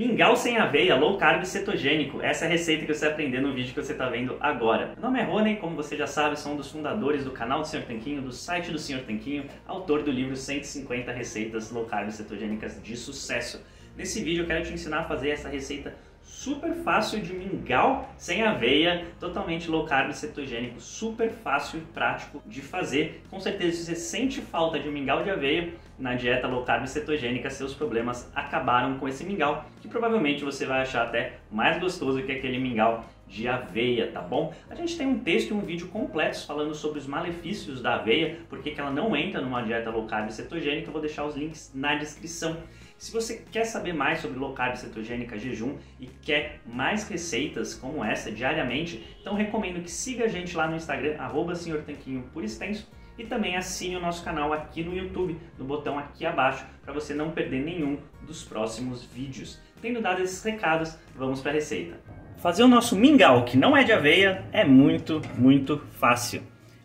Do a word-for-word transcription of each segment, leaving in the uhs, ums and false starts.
Mingau sem aveia, low carb cetogênico. Essa é a receita que você vai aprender no vídeo que você está vendo agora. Meu nome é Rony, como você já sabe, sou um dos fundadores do canal do senhor Tanquinho, do site do senhor Tanquinho, autor do livro cento e cinquenta Receitas Low Carb Cetogênicas de Sucesso. Nesse vídeo eu quero te ensinar a fazer essa receita super fácil de mingau sem aveia, totalmente low carb cetogênico, super fácil e prático de fazer. Com certeza, se você sente falta de mingau de aveia na dieta low carb cetogênica, seus problemas acabaram com esse mingau, que provavelmente você vai achar até mais gostoso que aquele mingau de aveia, tá bom? A gente tem um texto e um vídeo completos falando sobre os malefícios da aveia, porque que ela não entra numa dieta low carb cetogênica. Eu vou deixar os links na descrição. Se você quer saber mais sobre low carb cetogênica, jejum e quer mais receitas como essa diariamente, então recomendo que siga a gente lá no Instagram, arroba senhor Tanquinho por extenso, e também assine o nosso canal aqui no YouTube, no botão aqui abaixo, para você não perder nenhum dos próximos vídeos. Tendo dado esses recados, vamos para a receita. Fazer o nosso mingau, que não é de aveia, é muito, muito fácil.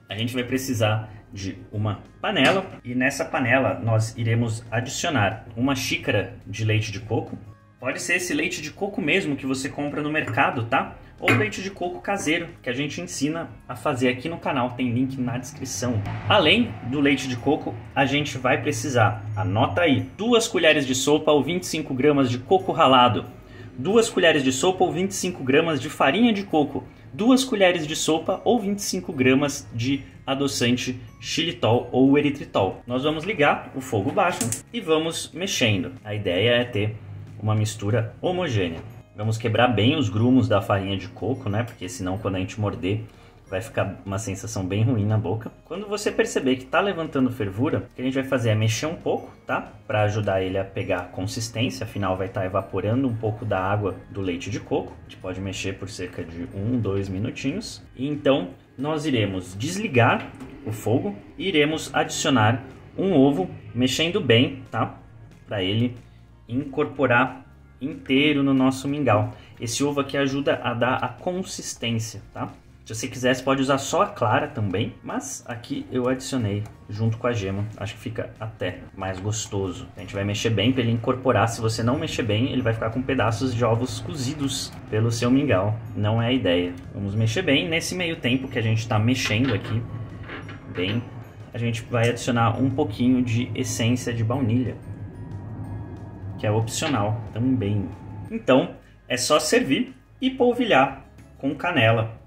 A gente vai precisar de uma panela, e nessa panela nós iremos adicionar uma xícara de leite de coco. Pode ser esse leite de coco mesmo que você compra no mercado, tá? Ou leite de coco caseiro, que a gente ensina a fazer aqui no canal, tem link na descrição. Além do leite de coco, a gente vai precisar, anota aí, duas colheres de sopa ou vinte e cinco gramas de coco ralado, duas colheres de sopa ou vinte e cinco gramas de farinha de coco, duas colheres de sopa ou vinte e cinco gramas de adoçante xilitol ou eritritol. Nós vamos ligar o fogo baixo e vamos mexendo. A ideia é ter uma mistura homogênea. Vamos quebrar bem os grumos da farinha de coco, né? Porque senão quando a gente morder vai ficar uma sensação bem ruim na boca. Quando você perceber que tá levantando fervura, o que a gente vai fazer é mexer um pouco, tá? Para ajudar ele a pegar a consistência, afinal vai estar tá evaporando um pouco da água do leite de coco. A gente pode mexer por cerca de um, dois minutinhos. E então nós iremos desligar o fogo e iremos adicionar um ovo, mexendo bem, tá? Para ele incorporar inteiro no nosso mingau. Esse ovo aqui ajuda a dar a consistência, tá? Se você quiser, você pode usar só a clara também, mas aqui eu adicionei junto com a gema. Acho que fica até mais gostoso. A gente vai mexer bem para ele incorporar. Se você não mexer bem, ele vai ficar com pedaços de ovos cozidos pelo seu mingau. Não é a ideia. Vamos mexer bem. Nesse meio tempo que a gente está mexendo aqui bem, a gente vai adicionar um pouquinho de essência de baunilha, que é opcional também. Então, é só servir e polvilhar com canela.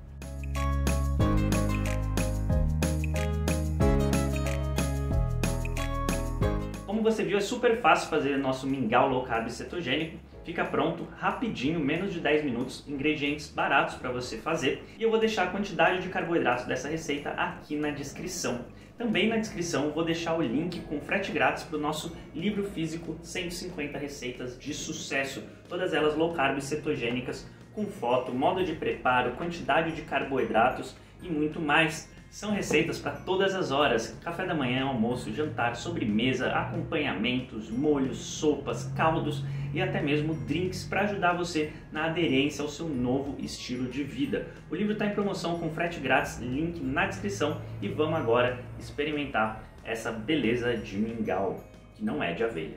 Como você viu, é super fácil fazer nosso mingau low carb cetogênico, fica pronto rapidinho, menos de dez minutos, ingredientes baratos para você fazer, e eu vou deixar a quantidade de carboidratos dessa receita aqui na descrição. Também na descrição vou deixar o link com frete grátis para o nosso livro físico cento e cinquenta Receitas de Sucesso, todas elas low carb cetogênicas, com foto, modo de preparo, quantidade de carboidratos e muito mais. São receitas para todas as horas: café da manhã, almoço, jantar, sobremesa, acompanhamentos, molhos, sopas, caldos e até mesmo drinks, para ajudar você na aderência ao seu novo estilo de vida. O livro está em promoção com frete grátis, link na descrição, e vamos agora experimentar essa beleza de mingau, que não é de aveia.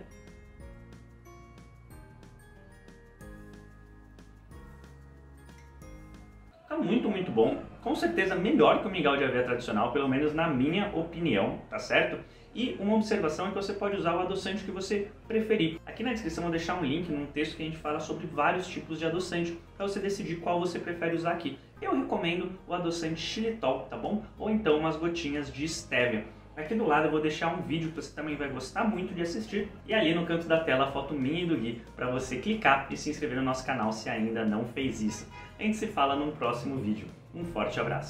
Tá muito, muito bom. Com certeza melhor que o mingau de aveia tradicional, pelo menos na minha opinião, tá certo? E uma observação é que você pode usar o adoçante que você preferir. Aqui na descrição eu vou deixar um link num texto que a gente fala sobre vários tipos de adoçante, para você decidir qual você prefere usar aqui. Eu recomendo o adoçante xilitol, tá bom? Ou então umas gotinhas de estévia. Aqui do lado eu vou deixar um vídeo que você também vai gostar muito de assistir, e ali no canto da tela a foto minha e do Gui, para você clicar e se inscrever no nosso canal se ainda não fez isso. A gente se fala num próximo vídeo. Um forte abraço.